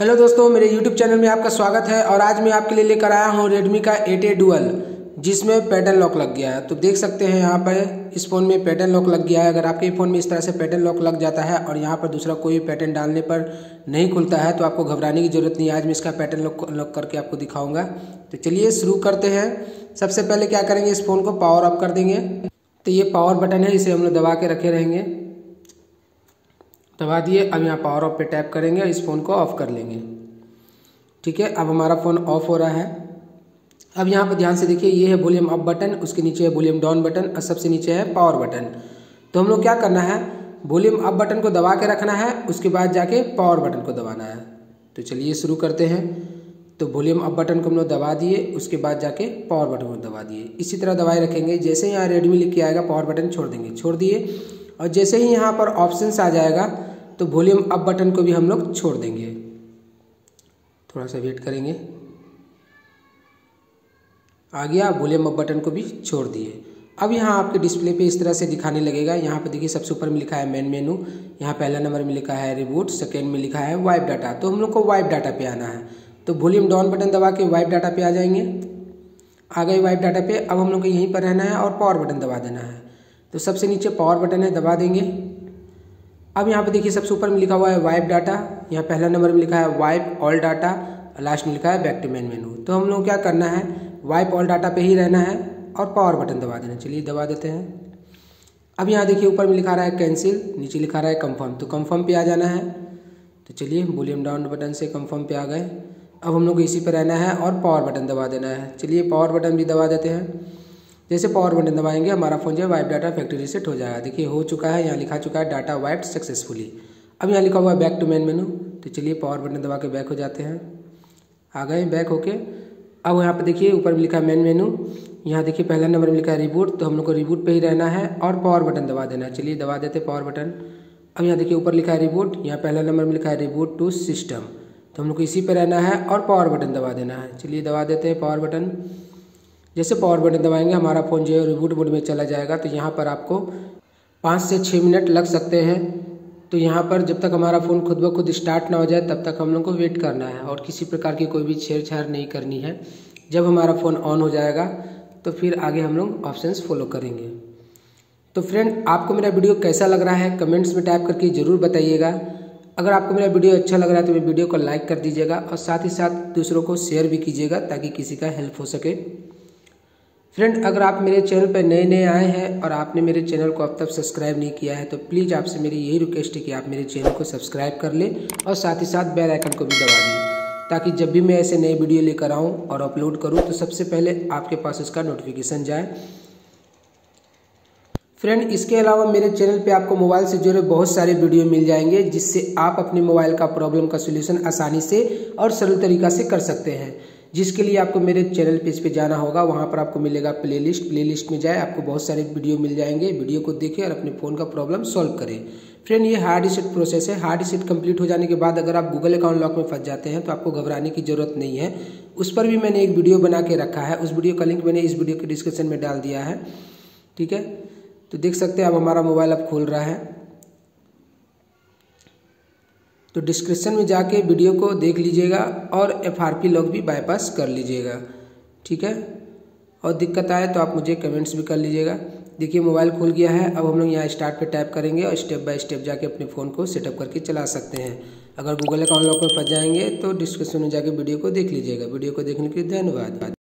Hello दोस्तों, मेरे YouTube channel में आपका स्वागत है। और आज मैं आपके लिए लेकर आया हूँ रेडमी का 8A डुअल जिसमें पैटर्न लॉक लग गया है। तो देख सकते हैं यहाँ पर इस फ़ोन में पैटर्न लॉक लग गया है। अगर आपके फ़ोन में इस तरह से पैटर्न लॉक लग जाता है और यहाँ पर दूसरा कोई पैटर्न डालने पर नहीं खुलता है तो आपको घबराने की ज़रूरत नहीं है। आज मैं इसका पैटर्न लॉक अनलॉक करके आपको दिखाऊँगा। तो चलिए शुरू करते हैं। सबसे पहले क्या करेंगे, इस फ़ोन को पावर ऑफ कर देंगे। तो ये पावर बटन है, इसे हम लोग दबा के रखे रहेंगे। दबा दिए, अब यहाँ पावर ऑफ पे टैप करेंगे और इस फ़ोन को ऑफ़ कर लेंगे। ठीक है, अब हमारा फ़ोन ऑफ़ हो रहा है। अब यहाँ पर ध्यान से देखिए, ये है वॉल्यूम अप बटन, उसके नीचे है वॉल्यूम डाउन बटन और सबसे नीचे है पावर बटन। तो हम लोग क्या करना है, वॉल्यूम अप बटन को दबा के रखना है, उसके बाद जाके पावर बटन को दबाना है। तो चलिए शुरू करते हैं। तो वॉल्यूम अप बटन को हम लोग दबा दिए, उसके बाद जाके पावर बटन को दबा दिए। इसी तरह दबाए रखेंगे। जैसे यहाँ रेडमी लिख के आएगा पावर बटन छोड़ देंगे, छोड़ दिए। और जैसे ही यहाँ पर ऑप्शंस आ जाएगा तो वॉल्यूम अप बटन को भी हम लोग छोड़ देंगे। थोड़ा सा वेट करेंगे, आ गया। वॉल्यूम अप बटन को भी छोड़ दिए। अब यहाँ आपके डिस्प्ले पे इस तरह से दिखाने लगेगा। यहाँ पे देखिए सबसे ऊपर में लिखा है मेन मेनू, यहाँ पहला नंबर में लिखा है रिबूट, सेकेंड में लिखा है वाइप डाटा। तो हम लोग को वाइप डाटा पे आना है। तो वॉल्यूम डाउन बटन दबा के वाइप डाटा पे आ जाएंगे। आ गए वाइप डाटा पे। अब हम लोग को यहीं पर रहना है और पावर बटन दबा देना है। तो सबसे नीचे पावर बटन है, दबा देंगे। अब यहाँ पे देखिए सबसे ऊपर में लिखा हुआ है वाइप डाटा, यहाँ पहला नंबर में लिखा है वाइप ऑल डाटा, लास्ट में लिखा है बैक टू मेन मेनू। तो हम लोग क्या करना है, वाइप ऑल डाटा पे ही रहना है और पावर बटन दबा देना। चलिए दबा देते हैं। अब यहाँ देखिए ऊपर में लिखा रहा है कैंसिल, नीचे लिखा रहा है कंफर्म। तो कंफर्म पे आ जाना है। तो चलिए वॉल्यूम डाउन बटन से कंफर्म पे आ गए। अब हम लोग इसी पे रहना है और पावर बटन दबा देना है। चलिए पावर बटन भी दबा देते हैं। जैसे पावर बटन दबाएंगे हमारा फ़ोन जो है वाइप डाटा फैक्ट्री रिसेट हो जाएगा। देखिए हो चुका है, यहाँ लिखा चुका है डाटा वाइप सक्सेसफुली। अब यहाँ लिखा हुआ है बैक टू मेन मेनू। तो चलिए पावर बटन दबा के बैक हो जाते हैं। आ गए बैक होके। अब यहाँ पे देखिए ऊपर में लिखा है मेन मेनू, यहाँ देखिए पहला नंबर में लिखा है रिबूट। तो हम लोग को रिबूट पे ही रहना है और पावर बटन दबा देना है। चलिए दबा देते पावर बटन। अब यहाँ देखिए ऊपर लिखा है रिबूट, यहाँ पहला नंबर में लिखा है रिबूट टू सिस्टम। तो हम लोग को इसी पे रहना है और पावर बटन दबा देना है। चलिए दबा देते हैं पावर बटन। जैसे पावर बटन दबाएंगे हमारा फ़ोन जो है रिबूट मोड में चला जाएगा। तो यहाँ पर आपको 5 से 6 मिनट लग सकते हैं। तो यहाँ पर जब तक हमारा फ़ोन खुद ब खुद स्टार्ट ना हो जाए तब तक हम लोग को वेट करना है और किसी प्रकार की कोई भी छेड़छाड़ नहीं करनी है। जब हमारा फ़ोन ऑन हो जाएगा तो फिर आगे हम लोग ऑप्शंस फॉलो करेंगे। तो फ्रेंड, आपको मेरा वीडियो कैसा लग रहा है कमेंट्स में टाइप करके ज़रूर बताइएगा। अगर आपको मेरा वीडियो अच्छा लग रहा है तो मेरे वीडियो को लाइक कर दीजिएगा और साथ ही साथ दूसरों को शेयर भी कीजिएगा ताकि किसी का हेल्प हो सके। फ्रेंड, अगर आप मेरे चैनल पर नए नए आए हैं और आपने मेरे चैनल को अब तक सब्सक्राइब नहीं किया है तो प्लीज़ आपसे मेरी यही रिक्वेस्ट है कि आप मेरे चैनल को सब्सक्राइब कर लें और साथ ही साथ बेल आइकन को भी दबा दें ताकि जब भी मैं ऐसे नए वीडियो लेकर आऊं और अपलोड करूं तो सबसे पहले आपके पास उसका नोटिफिकेशन जाए। फ्रेंड, इसके अलावा मेरे चैनल पे आपको मोबाइल से जुड़े बहुत सारे वीडियो मिल जाएंगे जिससे आप अपने मोबाइल का प्रॉब्लम का सलूशन आसानी से और सरल तरीका से कर सकते हैं। जिसके लिए आपको मेरे चैनल पेज पे जाना होगा, वहाँ पर आपको मिलेगा प्लेलिस्ट। प्लेलिस्ट में जाए, आपको बहुत सारे वीडियो मिल जाएंगे। वीडियो को देखें और अपने फ़ोन का प्रॉब्लम सॉल्व करें। फ्रेंड, ये हार्ड रीसेट प्रोसेस है। हार्ड रीसेट कंप्लीट हो जाने के बाद अगर आप गूगल अकाउंट लॉक में फंस जाते हैं तो आपको घबराने की ज़रूरत नहीं है। उस पर भी मैंने एक वीडियो बना के रखा है, उस वीडियो का लिंक मैंने इस वीडियो के डिस्क्रिप्शन में डाल दिया है। ठीक है, तो देख सकते हैं अब हमारा मोबाइल अब खोल रहा है। तो डिस्क्रिप्शन में जाके वीडियो को देख लीजिएगा और FRP लॉक भी बाईपास कर लीजिएगा। ठीक है, और दिक्कत आए तो आप मुझे कमेंट्स भी कर लीजिएगा। देखिए मोबाइल खुल गया है। अब हम लोग यहाँ स्टार्ट पे टैप करेंगे और स्टेप बाय स्टेप जाके अपने फ़ोन को सेटअप करके चला सकते हैं। अगर गूगल अकाउंट लॉक में फंस जाएंगे तो डिस्क्रिप्शन में जाके वीडियो को देख लीजिएगा। वीडियो को देखने के लिए धन्यवाद।